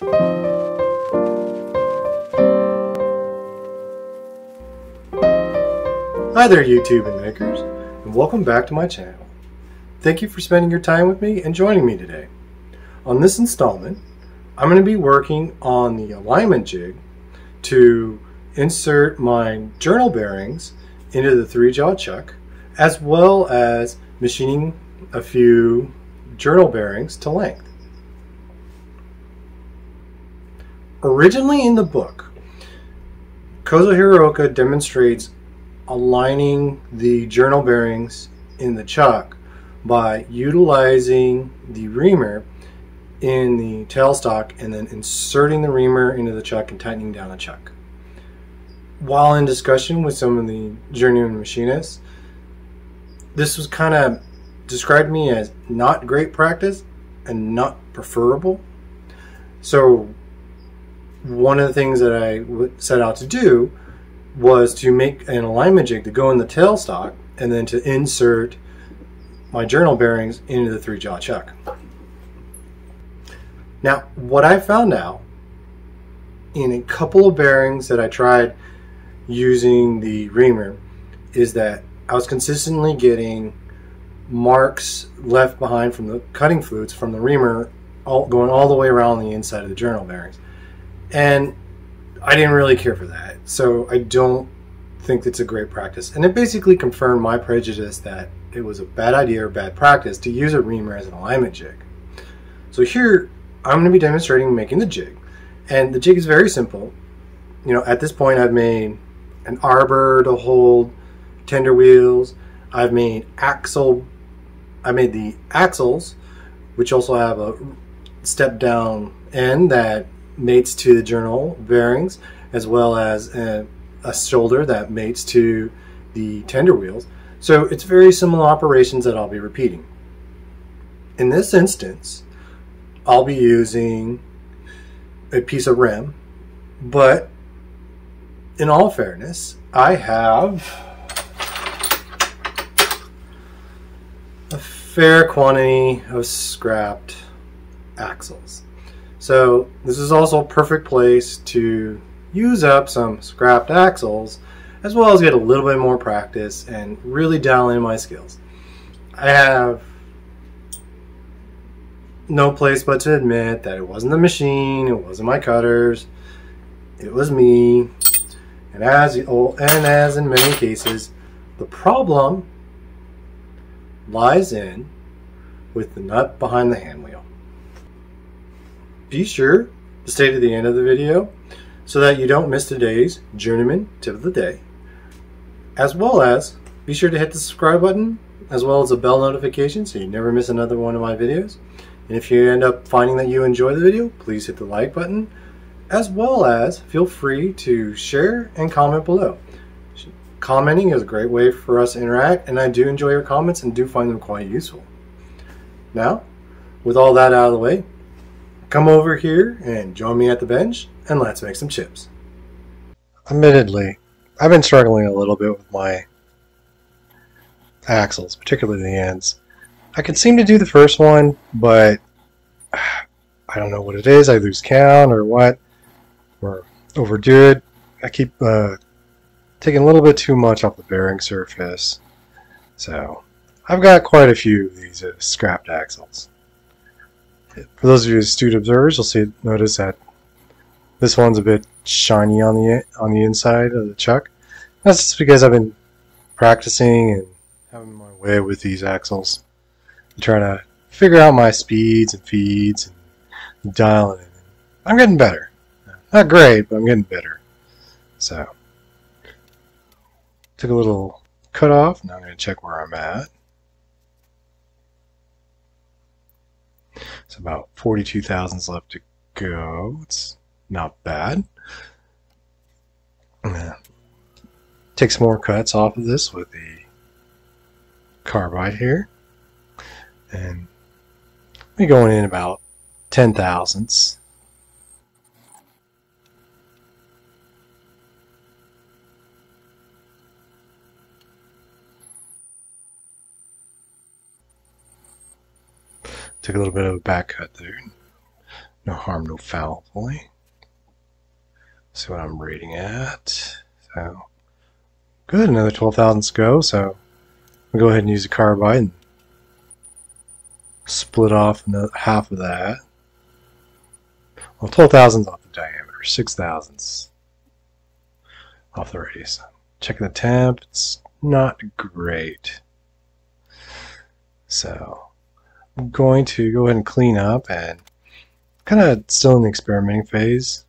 Hi there YouTube and makers, and welcome back to my channel. Thank you for spending your time with me and joining me today. On this installment, I'm going to be working on the alignment jig to insert my journal bearings into the 3-jaw chuck, as well as machining a few journal bearings to length. Originally in the book, Kozo Hiraoka demonstrates aligning the journal bearings in the chuck by utilizing the reamer in the tailstock and then inserting the reamer into the chuck and tightening down the chuck. While in discussion with some of the journeyman machinists, this was kind of described to me as not great practice and not preferable. So one of the things that I set out to do was to make an alignment jig to go in the tailstock and then to insert my journal bearings into the 3-jaw chuck. Now, what I found out in a couple of bearings that I tried using the reamer is that I was consistently getting marks left behind from the cutting fluids from the reamer going all the way around the inside of the journal bearings. And I didn't really care for that, so I don't think it's a great practice. And it basically confirmed my prejudice that it was a bad idea or bad practice to use a reamer as an alignment jig. So here I'm going to be demonstrating making the jig. And the jig is very simple. You know, at this point I've made an arbor to hold tender wheels. I've made the axles, which also have a step down end that mates to the journal bearings, as well as a shoulder that mates to the tender wheels. So it's very similar operations that I'll be repeating. In this instance, I'll be using a piece of rim, but in all fairness, I have a fair quantity of scrapped axles. So this is also a perfect place to use up some scrapped axles, as well as get a little bit more practice and really dial in my skills. I have no place but to admit that it wasn't the machine, it wasn't my cutters, it was me. And as in many cases, the problem lies in with the nut behind the hand wheel. Be sure to stay to the end of the video so that you don't miss today's journeyman tip of the day, as well as be sure to hit the subscribe button as well as a bell notification so you never miss another one of my videos. And if you end up finding that you enjoy the video, please hit the like button, as well as feel free to share and comment below. Commenting is a great way for us to interact, and I do enjoy your comments and do find them quite useful. Now, with all that out of the way, come over here and join me at the bench and let's make some chips. Admittedly, I've been struggling a little bit with my axles, particularly the ends. I can seem to do the first one, but I don't know what it is. I lose count or what, or overdo it. I keep taking a little bit too much off the bearing surface. So I've got quite a few of these scrapped axles. For those of you astute observers, you'll see, notice that this one's a bit shiny on the inside of the chuck. That's just because I've been practicing and having my way with these axles. I'm trying to figure out my speeds and feeds and dialing in. I'm getting better. Not great, but I'm getting better. So, took a little cut off. Now I'm going to check where I'm at. It's about 42 thousandths left to go. It's not bad. Take some more cuts off of this with the carbide here. And we're going in about 10 thousandths. Took a little bit of a back cut there. No harm, no foul, boy. See what I'm rating at. So good, another 12,000 to go, so we'll go ahead and use a carbide and split off another half of that. Well, 12,000 off the diameter, 6,000 off the radius. Checking the temp, it's not great. So I'm going to go ahead and clean up, and kind of still in the experimenting phase.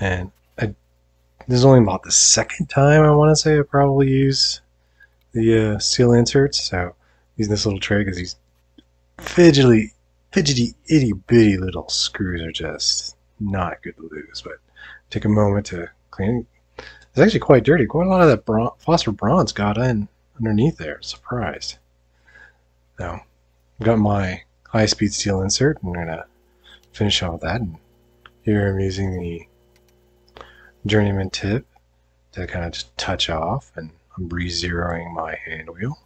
And this is only about the second time I want to say I probably use the steel inserts. So using this little tray because these fidgety itty bitty little screws are just not good to lose. But take a moment to clean. It's actually quite dirty. Quite a lot of that phosphor bronze got in underneath there. Surprised. Now I've got my high-speed steel insert. I'm gonna finish off with that. And here I'm using the journeyman tip to kind of just touch off, and I'm re-zeroing my hand wheel.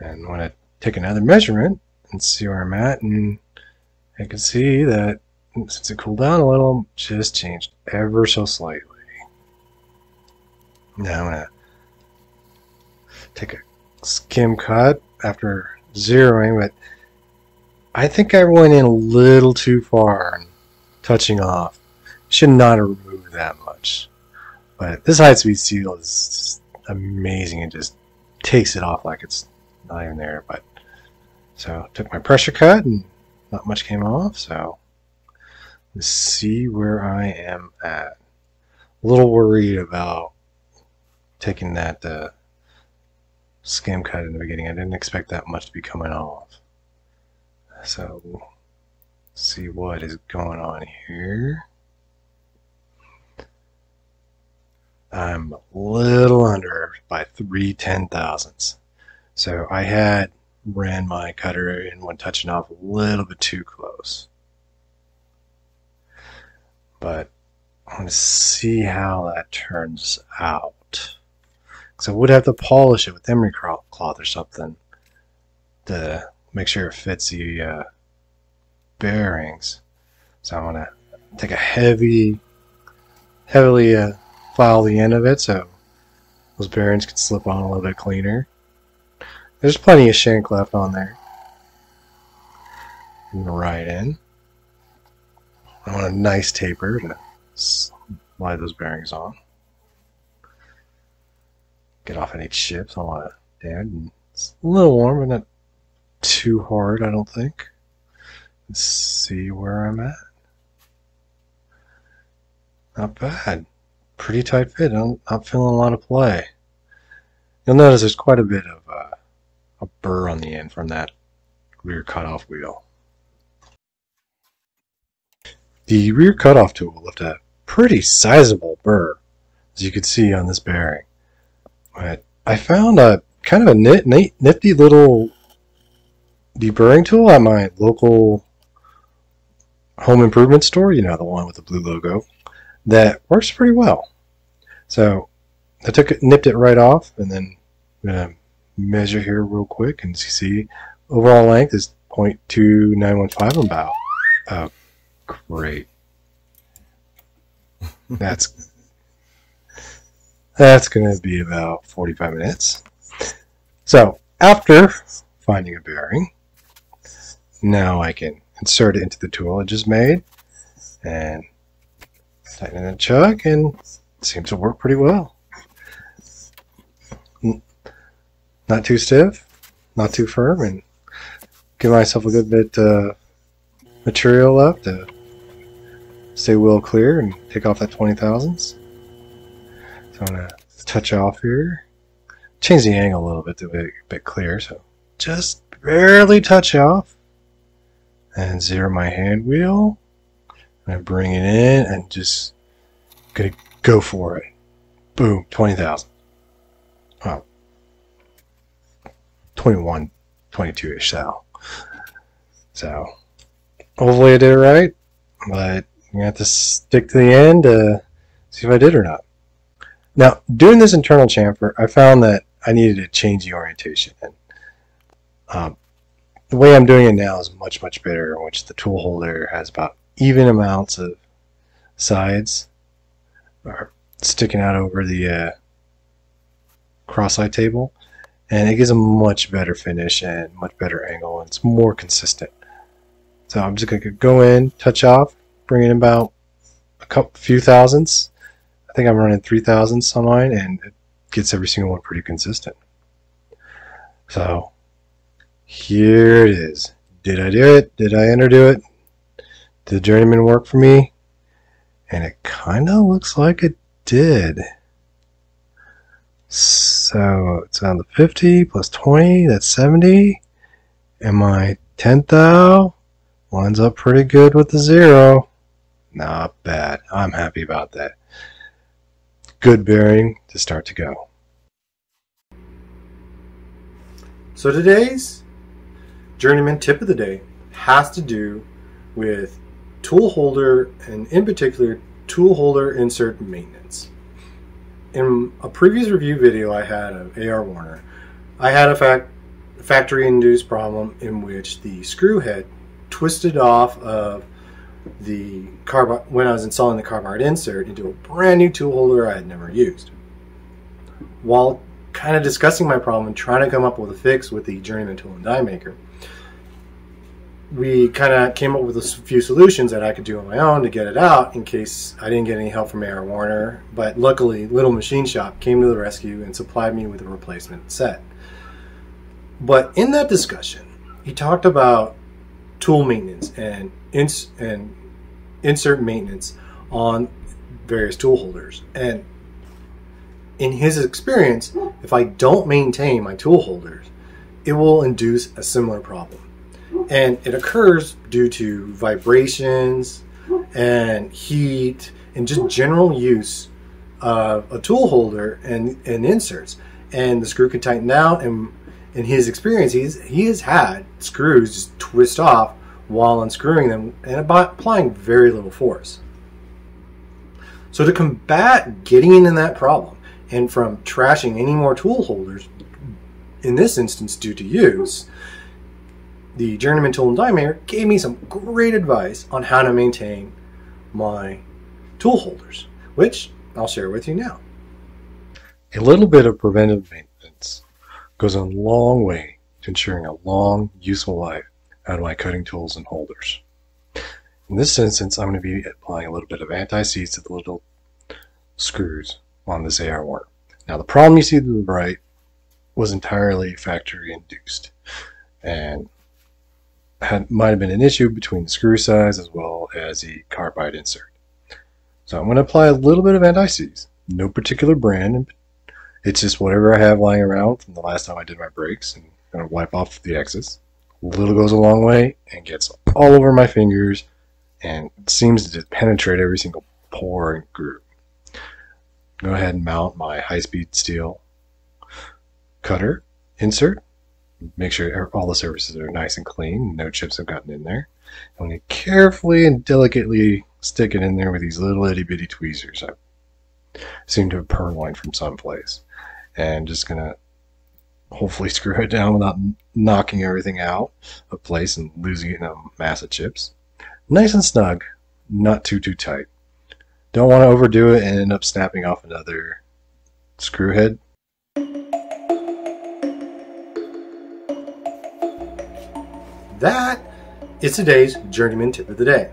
And when I take another measurement and see where I'm at, and I can see that since it cooled down a little, just changed ever so slightly. Now I'm gonna take a skim cut after zeroing, but I think I went in a little too far and touching off. Should not have removed that much. But this high speed seal is just amazing. It just takes it off like it's not even there. But so took my pressure cut and not much came off. So let's see where I am at. A little worried about taking that skim cut in the beginning. I didn't expect that much to be coming off. So let's see what is going on here. I'm a little under by 3 ten-thousandths. So I had ran my cutter and went touching off a little bit too close. But I want to see how that turns out. Because I would have to polish it with emery cloth or something to make sure it fits the bearings. So I'm going to take a heavily file the end of it so those bearings can slip on a little bit cleaner. There's plenty of shank left on there. Right in. I want a nice taper to slide those bearings on. Get off any chips. I want to damage. It's a little warm, but not too hard, I don't think. Let's see where I'm at. Not bad. Pretty tight fit. I'm not feeling a lot of play. You'll notice there's quite a bit of a burr on the end from that rear cutoff wheel. The rear cutoff tool left a pretty sizable burr, as you can see on this bearing. But I found a kind of a nifty little deburring tool at my local home improvement store, you know, the one with the blue logo, that works pretty well. So I took it, nipped it right off, and then I'm gonna measure here real quick, and as you see, overall length is 0.2915. I'm about, oh great, that's gonna be about 45 minutes. So after finding a bearing, now I can insert it into the tool I just made and tighten and chug, and it seems to work pretty well. Not too stiff, not too firm, and give myself a good bit material left to stay well clear and take off that 20 thousandths. So I'm gonna touch off here, change the angle a little bit to be a bit clear, so just barely touch off and zero my hand wheel. I bring it in and just gonna go for it. Boom, 20,000. Wow, 21, 22-ish thou. So hopefully I did it right, but you have to stick to the end to see if I did or not. Now, doing this internal chamfer, I found that I needed to change the orientation, and the way I'm doing it now is much better, in which the tool holder has about even amounts of sides are sticking out over the cross eye table, and it gives a much better finish and much better angle, and it's more consistent. So I'm just going to go in, touch off, bring in about a few thousandths. I think I'm running 3 thousandths on mine, and it gets every single one pretty consistent. So here it is. Did I do it? Did I underdo it? Did the journeyman work for me? And it kind of looks like it did. So it's on the 50 plus 20, that's 70. And my 10th thou lines up pretty good with the 0. Not bad. I'm happy about that. Good bearing to start to go. So today's journeyman tip of the day has to do with tool holder, and in particular tool holder insert maintenance. In a previous review video I had of A.R. Warner, I had a factory induced problem in which the screw head twisted off of the carbide when I was installing the carbide insert into a brand new tool holder I had never used. While kind of discussing my problem and trying to come up with a fix with the journeyman tool and die maker, we kind of came up with a few solutions that I could do on my own to get it out in case I didn't get any help from A.R. Warner, but luckily Little Machine Shop came to the rescue and supplied me with a replacement set. But in that discussion, he talked about tool maintenance and insert maintenance on various tool holders. And in his experience, if I don't maintain my tool holders, it will induce a similar problem. And it occurs due to vibrations and heat and just general use of a tool holder and inserts. And the screw can tighten out, and in his experience, he has had screws just twist off while unscrewing them and applying very little force. So to combat getting into that problem and from trashing any more tool holders, in this instance due to use, the journeyman tool and die maker gave me some great advice on how to maintain my tool holders, which I'll share with you now. A little bit of preventive maintenance goes a long way to ensuring a long, useful life out of my cutting tools and holders. In this instance, I'm going to be applying a little bit of anti-seize to the little screws on this AR Warner. Now, the problem you see to the right was entirely factory-induced, and might have been an issue between the screw size as well as the carbide insert. So I'm going to apply a little bit of anti-seize. No particular brand. It's just whatever I have lying around from the last time I did my brakes, and going to wipe off the excess. A little goes a long way and gets all over my fingers and seems to just penetrate every single pore and groove. Go ahead and mount my high-speed steel cutter insert. Make sure all the surfaces are nice and clean, no chips have gotten in there. I'm going to carefully and delicately stick it in there with these little itty bitty tweezers. I seem to have purloined from someplace. And just going to hopefully screw it down without knocking everything out of place and losing it in a mass of chips. Nice and snug, not too tight. Don't want to overdo it and end up snapping off another screw head. That is today's journeyman tip of the day.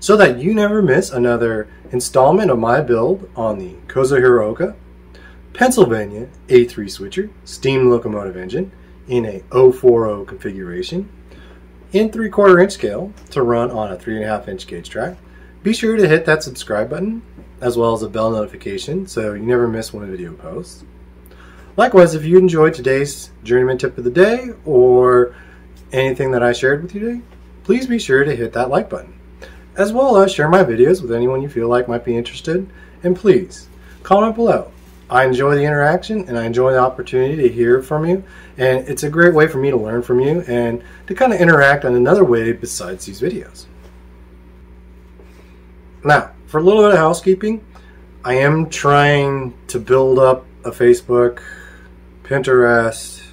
So that you never miss another installment of my build on the Kozo Hiraoka Pennsylvania A3 switcher steam locomotive engine in a 040 configuration in 3/4 inch scale to run on a 3.5 inch gauge track, be sure to hit that subscribe button as well as a bell notification so you never miss one of the video posts. Likewise, if you enjoyed today's journeyman tip of the day or anything that I shared with you today, please be sure to hit that like button, as well as share my videos with anyone you feel like might be interested, and please comment below. I enjoy the interaction and I enjoy the opportunity to hear from you, and it's a great way for me to learn from you and to kind of interact in another way besides these videos. Now, for a little bit of housekeeping, I am trying to build up a Facebook, Pinterest,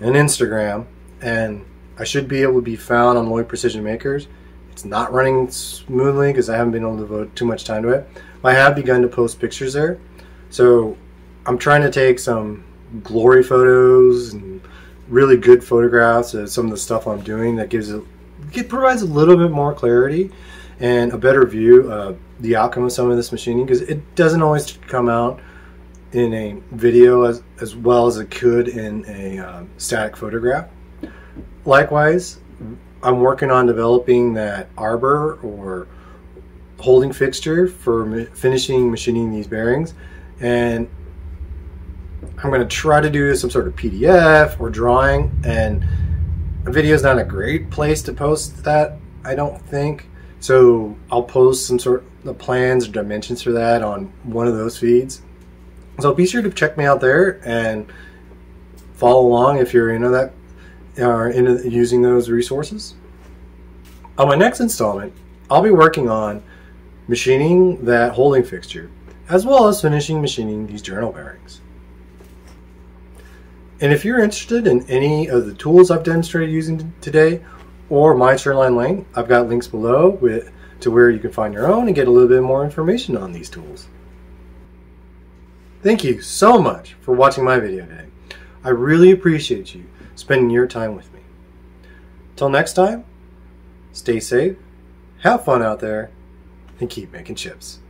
and Instagram, and I should be able to be found on Loyd Precision Makers It's not running smoothly because I haven't been able to devote too much time to it. I have begun to post pictures there. So I'm trying to take some glory photos and really good photographs of some of the stuff I'm doing that gives it provides a little bit more clarity and a better view of the outcome of some of this machining, because it doesn't always come out in a video as well as it could in a static photograph. Likewise, I'm working on developing that arbor or holding fixture for finishing machining these bearings, and I'm going to try to do some sort of PDF or drawing, and a video is not a great place to post that, I don't think. So I'll post some sort of plans or dimensions for that on one of those feeds. So be sure to check me out there and follow along if you're into that or into using those resources. On my next installment, I'll be working on machining that holding fixture, as well as finishing machining these journal bearings. And if you're interested in any of the tools I've demonstrated using today or my Shoreline Lane, I've got links below to where you can find your own and get a little bit more information on these tools. Thank you so much for watching my video today. I really appreciate you spending your time with me. Till next time, stay safe, have fun out there, and keep making chips.